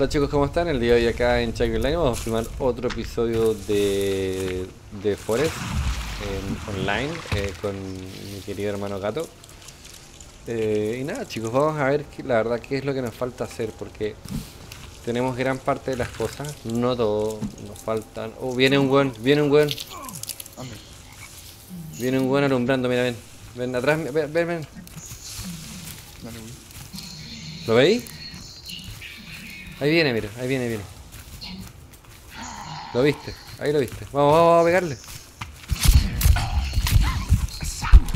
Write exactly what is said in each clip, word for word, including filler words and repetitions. Hola chicos, ¿cómo están? El día de hoy acá en Chuck Online vamos a filmar otro episodio de The Forest eh, online eh, con mi querido hermano Gato. Eh, y nada chicos, vamos a ver que, la verdad qué es lo que nos falta hacer, porque tenemos gran parte de las cosas, no todo, nos faltan... Oh, viene un weón, viene un weón. Viene un weón alumbrando, mira, ven. Ven atrás, ven, ven, ven. ¿Lo veis? Ahí viene, mira, ahí viene, viene. Lo viste, ahí lo viste. Vamos, vamos, vamos a pegarle.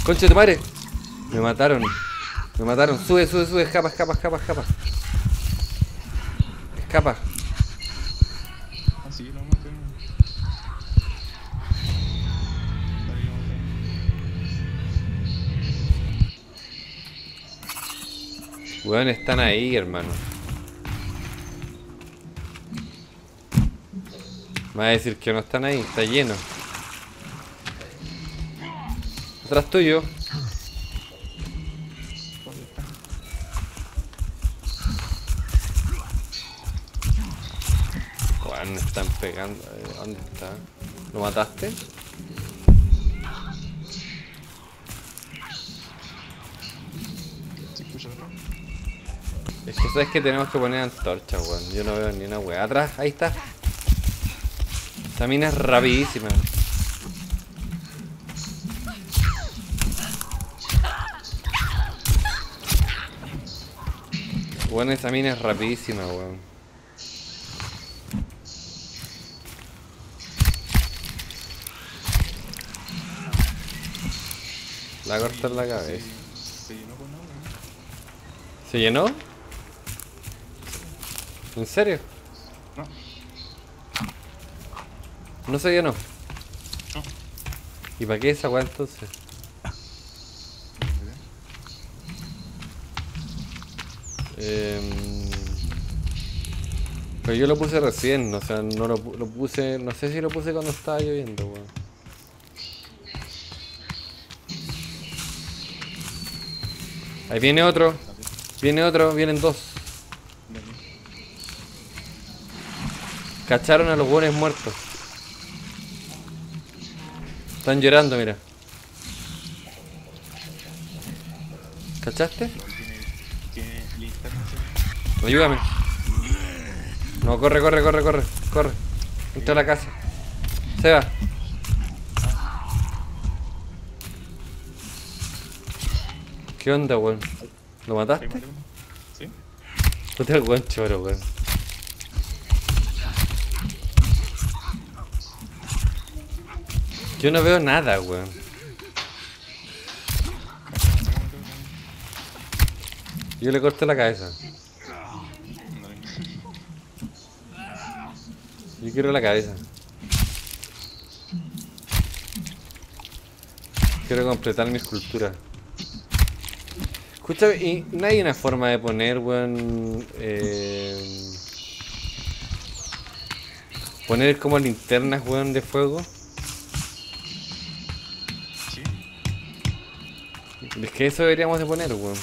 Concha de tu madre. Me mataron, me mataron. Sube, sube, sube, escapa, escapa, escapa, escapa. Escapa. Weón, están ahí, hermano. Me va a decir que no están ahí, está lleno. Atrás tuyo. Juan, me están pegando. ¿Dónde está? ¿Lo mataste? Es que sabes que tenemos que poner antorcha, weón. Yo no veo ni una weá. Atrás, ahí está. Esta mina es rapidísima. Bueno, esa mina es rapidísima, weón. La corta en la cabeza. Se llenó con agua. ¿Se llenó? ¿En serio? No. No se llenó. No. ¿Y para qué esa weá entonces? eh, pero yo lo puse recién, o sea, no lo, lo puse. No sé si lo puse cuando estaba lloviendo, weón. Ahí viene otro. Viene otro, vienen dos. Cacharon a los weones muertos. Están llorando, mira. ¿Cachaste? Ayúdame. No, corre, corre, corre, corre, corre. Entra a la casa. Se va. ¿Qué onda, weón? ¿Lo mataste? Sí. No te hagas choro, weón. Yo no veo nada, weón. Yo le corto la cabeza. Yo quiero la cabeza. Quiero completar mi escultura. Escúchame, y no hay una forma de poner, weón... Eh, poner como linternas, weón, de fuego. Es que eso deberíamos de poner, weón.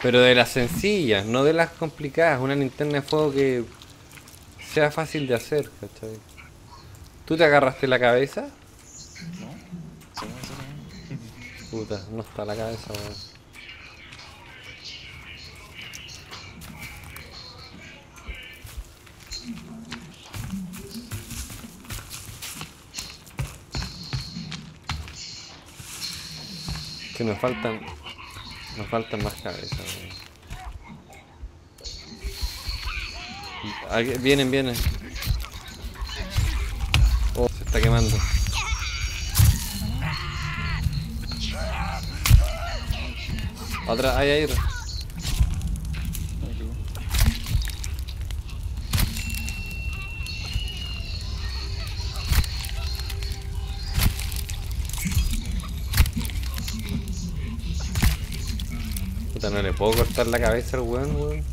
Pero de las sencillas, no de las complicadas. Una linterna de fuego que sea fácil de hacer, ¿cachai? ¿Tú te agarraste la cabeza? No. Puta, no está la cabeza, weón. Nos faltan, nos faltan más cabezas. Vienen, vienen. Oh, se está quemando. Otra, ahí hay otra. No le puedo cortar la cabeza al weón, weón.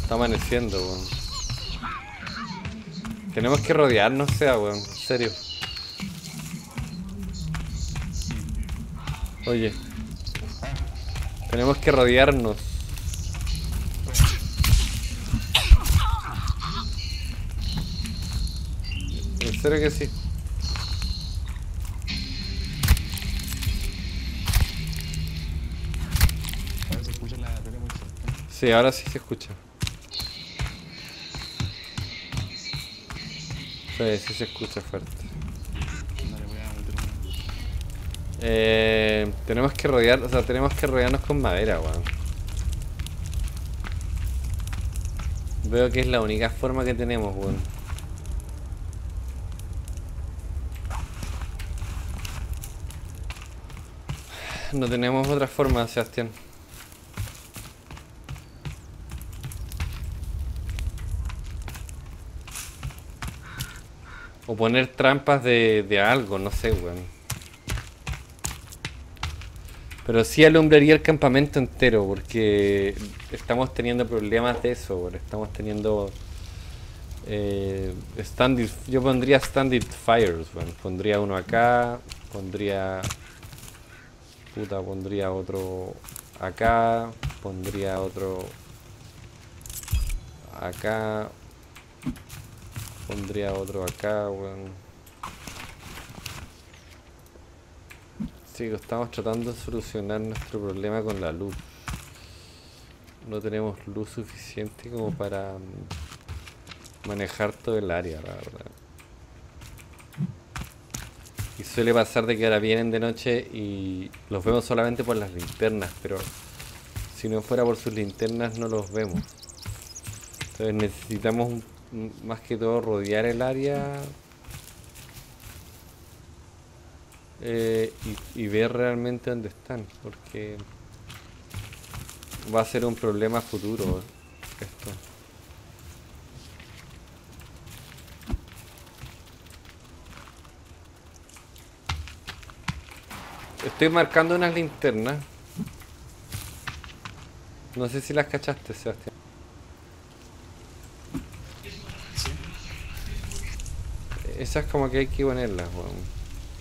Está amaneciendo, weón. Tenemos que rodearnos, sea, weón. En serio. Oye. Tenemos que rodearnos. En serio que sí. Ahora se escucha la pelea muy cerca. Sí, ahora sí se escucha. Sí, sí se escucha fuerte. Eh, tenemos que rodear, o sea, tenemos que rodearnos con madera, weón. Veo que es la única forma que tenemos, weón. No tenemos otra forma, Sebastián. O poner trampas de, de algo, no sé, weón. Pero sí alumbraría el campamento entero, porque estamos teniendo problemas de eso, weón. Estamos teniendo... Eh, standing, yo pondría standing fires, weón. Pondría uno acá, pondría... Puta, pondría otro acá, pondría otro acá... Pondría otro acá, weón. Sí, estamos tratando de solucionar nuestro problema con la luz. No tenemos luz suficiente como para manejar todo el área, la verdad. Y suele pasar de que ahora vienen de noche y los vemos solamente por las linternas, pero si no fuera por sus linternas no los vemos. Entonces necesitamos un... más que todo rodear el área eh, y, y ver realmente dónde están, porque va a ser un problema futuro esto. Estoy marcando unas linternas, no sé si las cachaste, Sebastián. Esas como que hay que ponerlas, weón.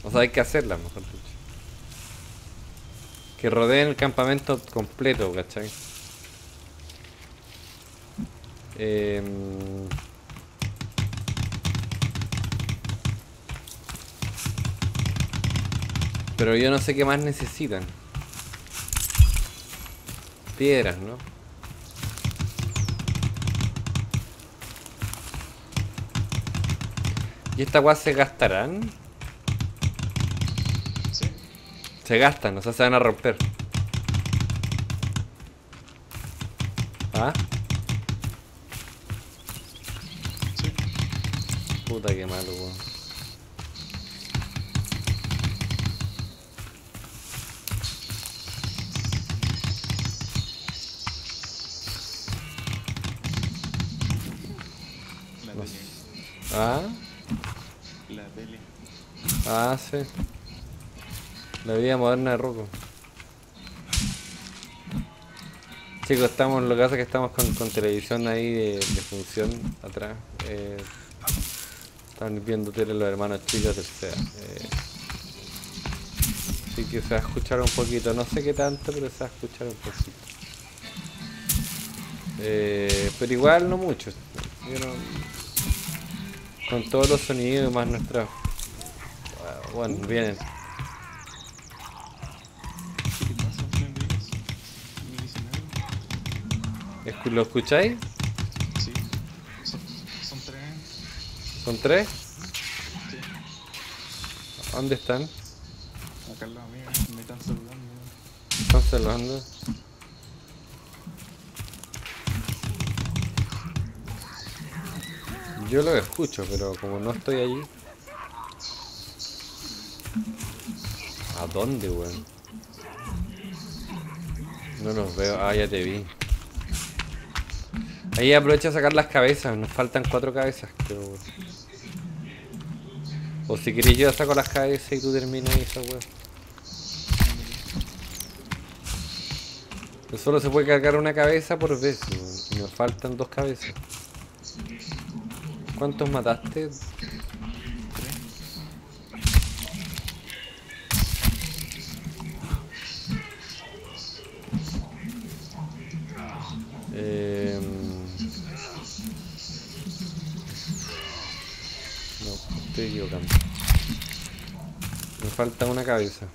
O sea, hay que hacerlas, mejor dicho. Que rodeen el campamento completo, ¿cachai? Eh... Pero yo no sé qué más necesitan. Piedras, ¿no? ¿Y estas guas se gastarán? Sí. Se gastan, o sea, se van a romper. ¿Ah? Sí. Puta, que malo, weón. ¿Ah? Ah, sí. La vida moderna de Rocco. Chicos, estamos, lo que pasa es que estamos con, con televisión ahí de, de función atrás. Eh, están viendo tele los hermanos chicos del SEA. Eh, así que se va a escuchar un poquito, no sé qué tanto, pero se va a escuchar un poquito. Eh, pero igual no mucho. Yo no, con todos los sonidos más nuestras... Bueno, vienen. ¿Lo escucháis? Sí. Son, son tres. ¿Son tres? Sí. ¿Dónde están? Acá al lado mío. Me están saludando. ¿Me están saludando? Yo lo escucho, pero como no estoy allí. ¿A dónde, weón? No los veo. Ah, ya te vi. Ahí aprovecha a sacar las cabezas. Nos faltan cuatro cabezas, creo, weón. O si querés yo saco las cabezas y tú terminas esa, weón. Pero solo se puede cargar una cabeza por vez, weón. Y nos faltan dos cabezas. ¿Cuántos mataste? Eh... No, estoy equivocando. Me falta una cabeza.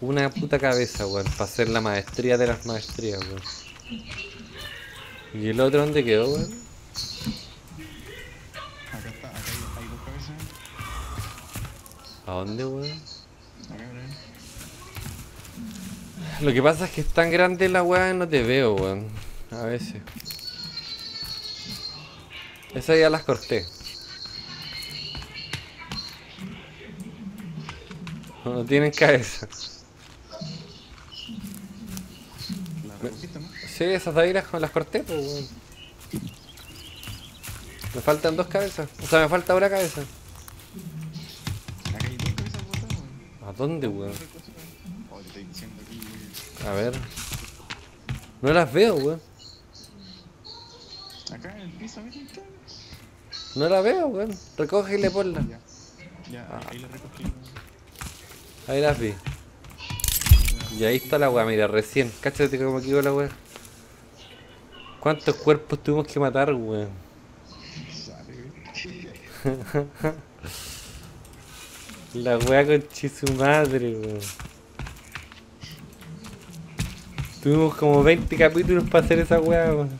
Una puta cabeza, weón, para hacer la maestría de las maestrías, weón. ¿Y el otro dónde quedó, weón? Acá está, acá hay, hay dos cabezas. ¿A dónde, weón? Acá, bro. Lo que pasa es que es tan grande la weá, no te veo, weón. A veces. Esas ya las corté. No tienen cabeza. Sí, esas daguilas con las corté, pues, weón. Me faltan dos cabezas. O sea, me falta una cabeza. ¿A dónde, weón? A ver. No las veo, weón. Acá en el piso, mira. No la veo, weón. Recógele, ponla. Ya, ahí la recogí. Ahí las vi. Y ahí está la weá, mira, recién. Cáchate cómo quedó la weá. ¿Cuántos cuerpos tuvimos que matar, weón? La weá conche su madre, weón. Tuvimos como veinte capítulos para hacer esa weá, weón.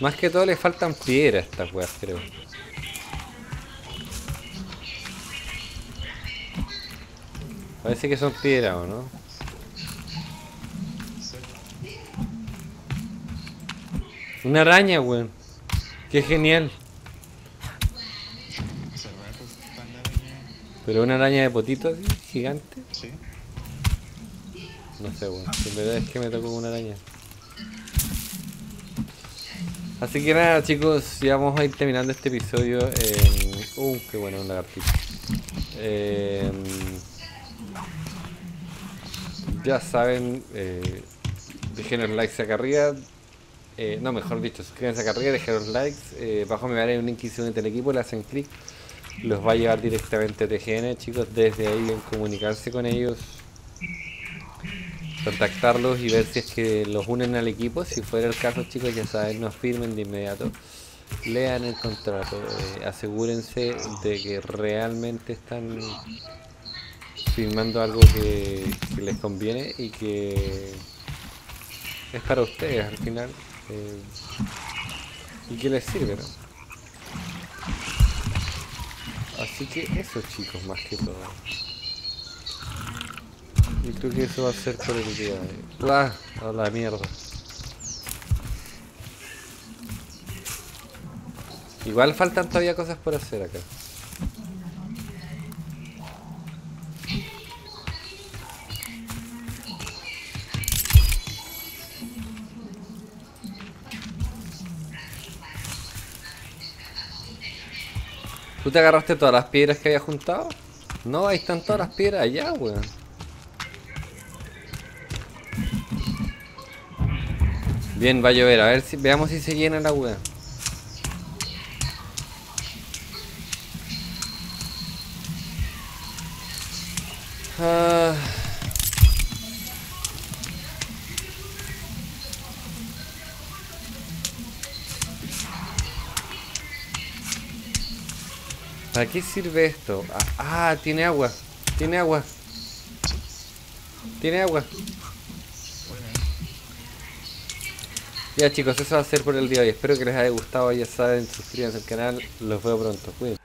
Más que todo le faltan piedras a estas weas, creo. Parece que son piedras, ¿o no? Una araña, weón. Qué genial. Pero una araña de potito así, gigante. Sí. No sé, weón. La verdad es que me tocó una araña. Así que nada, chicos, ya vamos a ir terminando este episodio. Eh, uh, qué bueno, un lagartito. Eh, ya saben, eh, dejen los likes acá arriba. Eh, no, mejor dicho, suscríbanse acá arriba, dejen los likes. Eh, bajo me daré un link que se unen al equipo, le hacen clic. Los va a llevar directamente a T G N, chicos. Desde ahí en comunicarse con ellos, contactarlos y ver si es que los unen al equipo. Si fuera el caso, chicos, ya saben, nos firmen de inmediato, lean el contrato, eh, asegúrense de que realmente están firmando algo que, que les conviene y que es para ustedes al final, eh, y que les sirve, ¿no? Así que eso, chicos, más que todo. Y creo que eso va a ser por el día. ¡Ah! A la mierda. Igual faltan todavía cosas por hacer acá. ¿Tú te agarraste todas las piedras que había juntado? No, ahí están todas las piedras allá, weón. Bien, va a llover, a ver si veamos si se llena la hueá. Ah. ¿Para qué sirve esto? Ah, ah, tiene agua, tiene agua, tiene agua. Ya, chicos, eso va a ser por el día de hoy. Espero que les haya gustado. Ya saben, suscríbanse al canal. Los veo pronto. Cuídense.